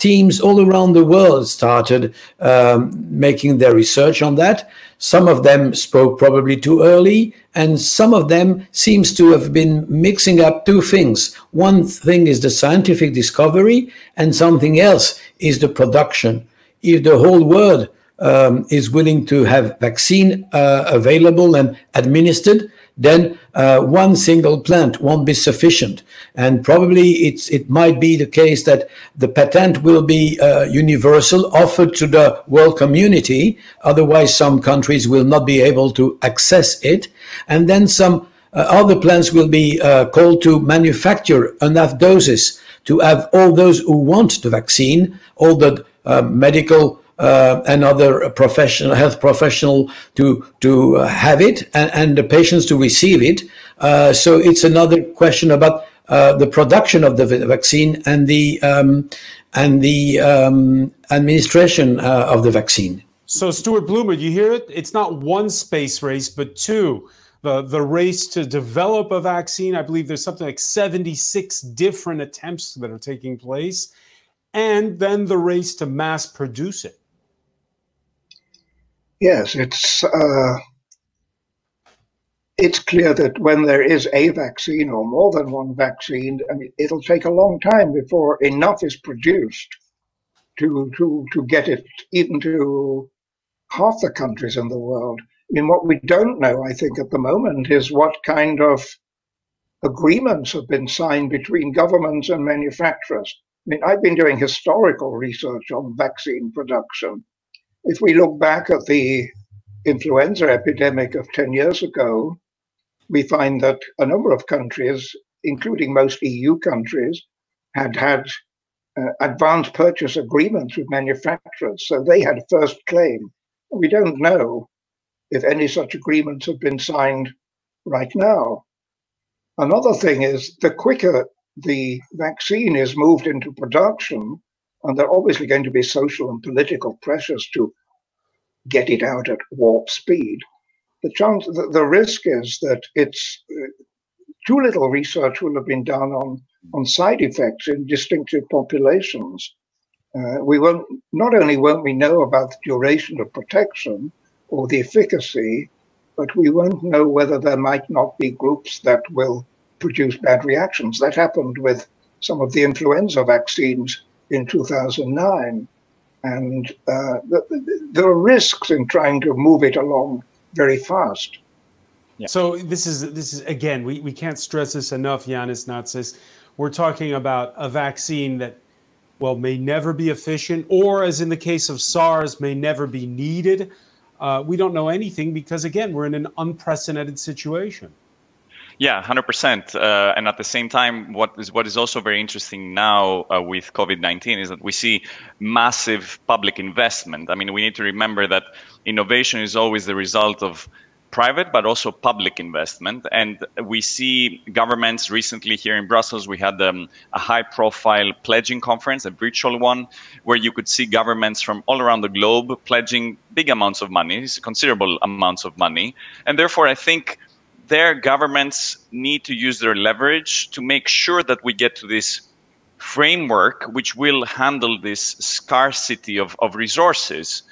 teams all around the world started making their research on that. Some of them spoke probably too early, and some of them seems to have been mixing up two things. One thing is the scientific discovery, and something else is the production. If the whole world is willing to have vaccine available and administered, then one single plant won't be sufficient. And probably it might be the case that the patent will be universal, offered to the world community. Otherwise, some countries will not be able to access it. And then some other plants will be called to manufacture enough doses to have all those who want the vaccine, all the medical and other professional, health professional to have it, and the patients to receive it. So it's another question about the production of the vaccine and the administration of the vaccine. So, Stuart Blume, you hear it? It's not one space race, but two. The race to develop a vaccine. I believe there's something like 76 different attempts that are taking place, and then the race to mass produce it. Yes, it's clear that when there is a vaccine or more than one vaccine, I mean, it'll take a long time before enough is produced to get it even to half the countries in the world. I mean, what we don't know, I think, at the moment is what kind of agreements have been signed between governments and manufacturers. I mean, I've been doing historical research on vaccine production. If we look back at the influenza epidemic of 10 years ago, we find that a number of countries, including most EU countries, had had advanced purchase agreements with manufacturers, so they had first claim. We don't know if any such agreements have been signed right now. Another thing is, the quicker the vaccine is moved into production, and there are obviously going to be social and political pressures to get it out at warp speed. The risk is that it's too little research will have been done on side effects in distinctive populations. We won't, not only won't we know about the duration of protection or the efficacy, but we won't know whether there might not be groups that will produce bad reactions. That happened with some of the influenza vaccines in 2009. And there are risks in trying to move it along very fast. Yeah. So this is again, we can't stress this enough, Yanis Natsis. We're talking about a vaccine that, well, may never be efficient, or as in the case of SARS, may never be needed. We don't know anything because, again, we're in an unprecedented situation. Yeah, 100%. And at the same time, what is also very interesting now with COVID-19 is that we see massive public investment. I mean, we need to remember that innovation is always the result of private, but also public investment. And we see governments recently here in Brussels, we had a high-profile pledging conference, a virtual one, where you could see governments from all around the globe pledging big amounts of money, considerable amounts of money. And therefore, I think their governments need to use their leverage to make sure that we get to this framework which will handle this scarcity of resources